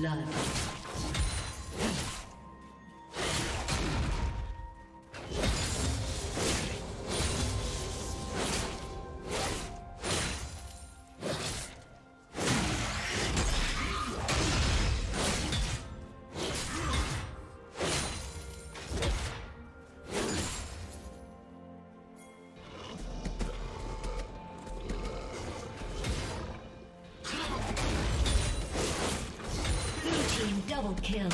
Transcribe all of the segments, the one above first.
blood. Kill.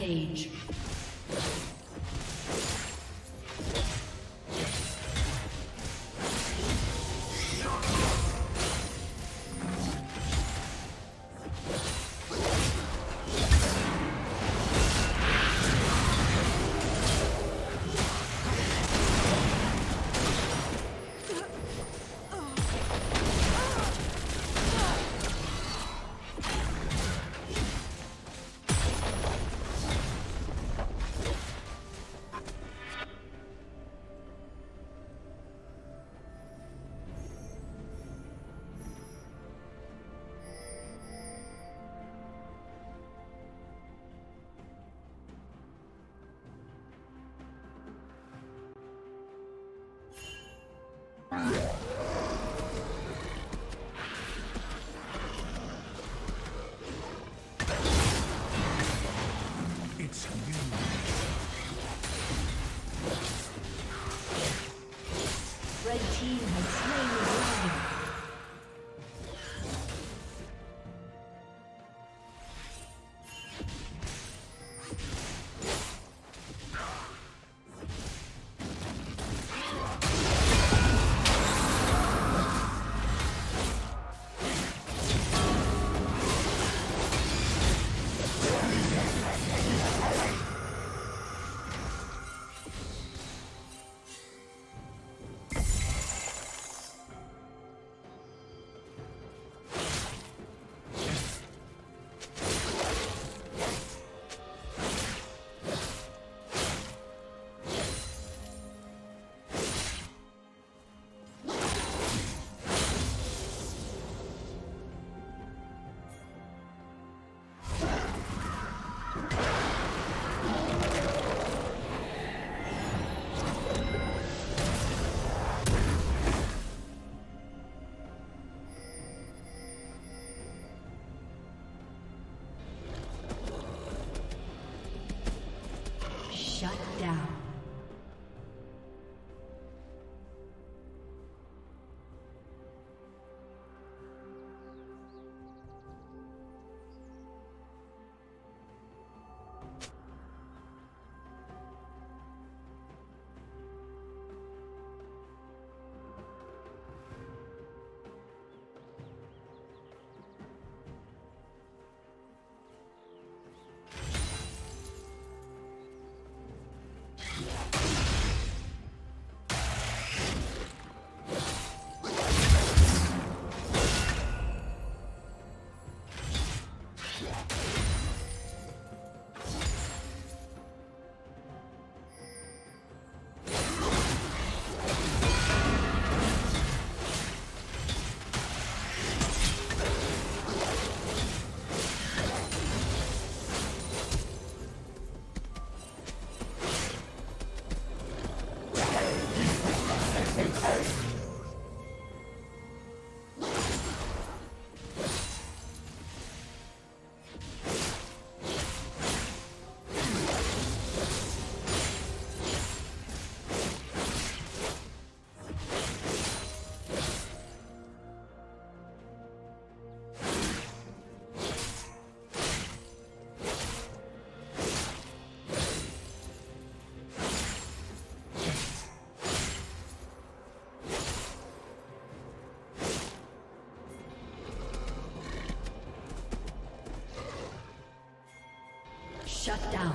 Page. Shut down.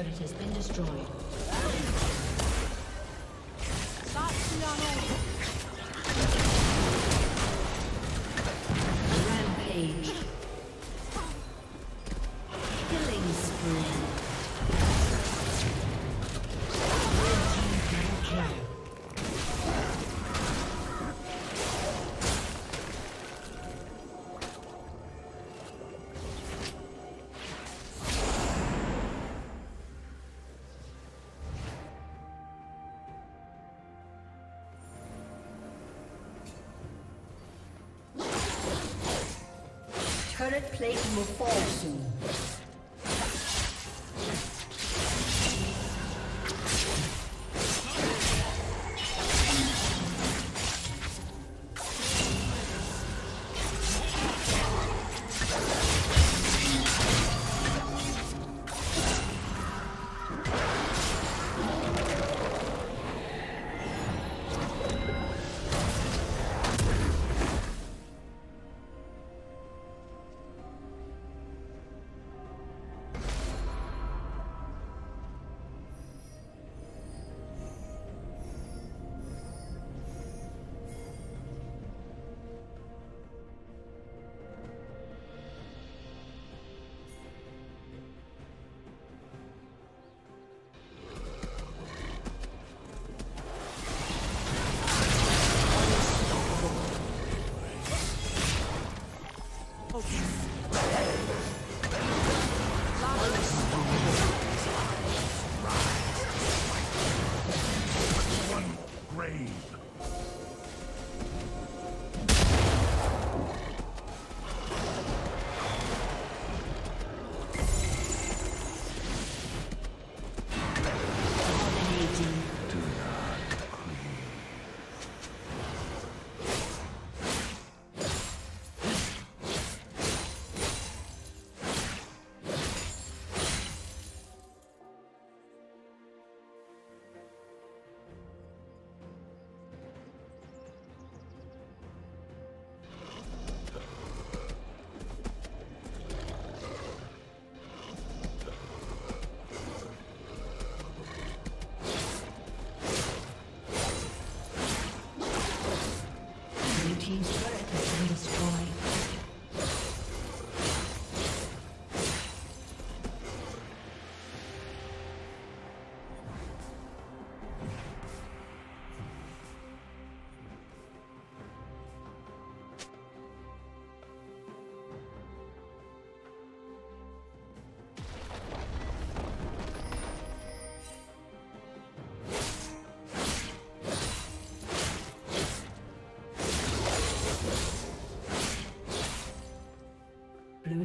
It has been destroyed. Turret plate will fall soon. team's turret has been destroyed. Blue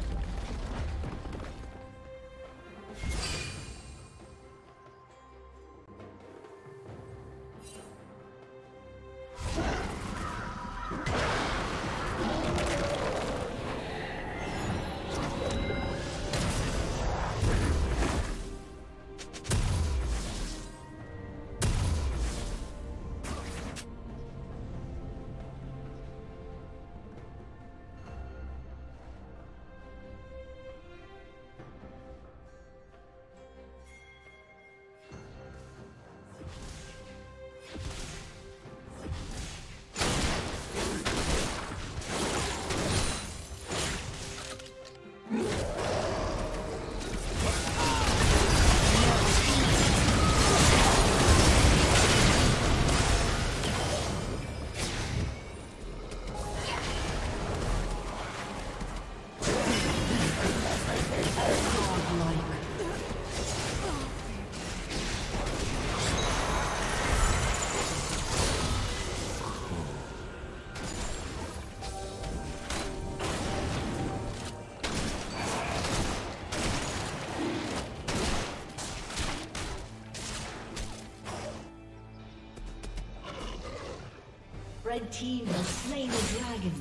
Red team has slain the dragon.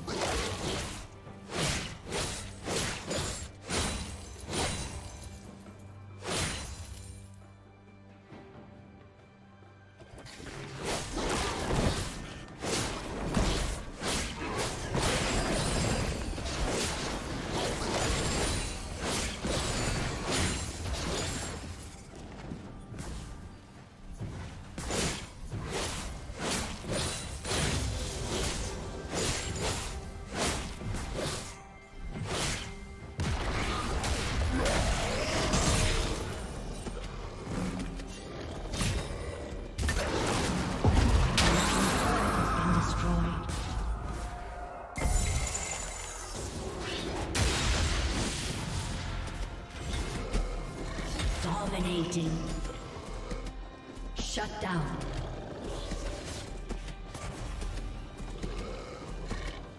Shut down.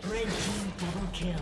Red team double kill.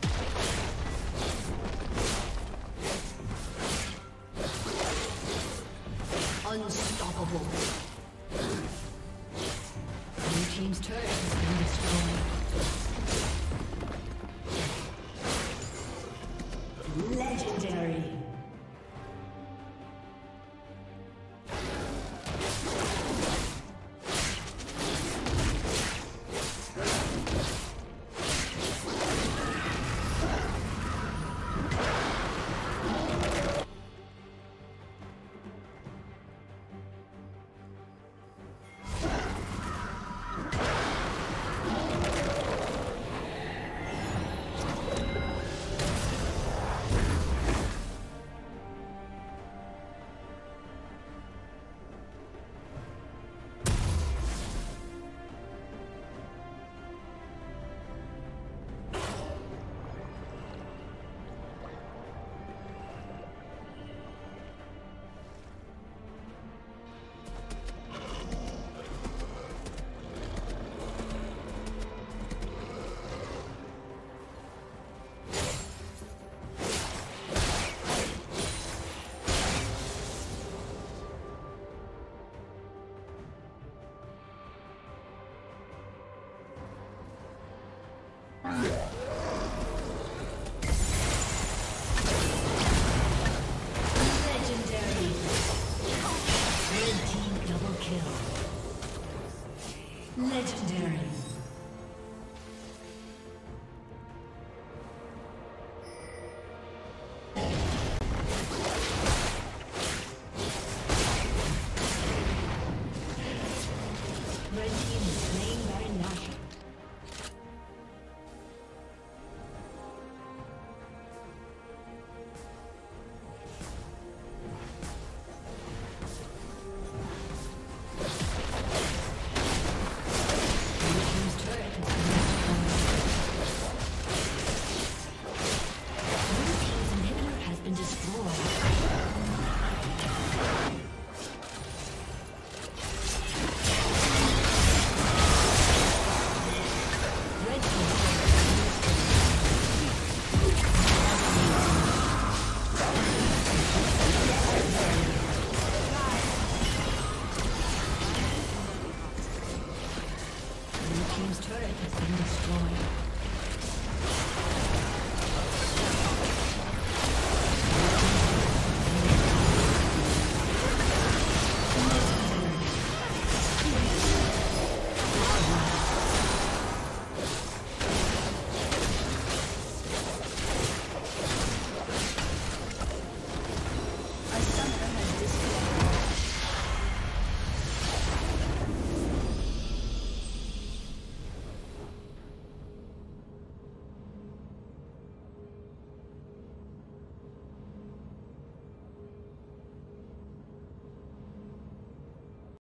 Unstoppable. Blue team's turret has been destroyed.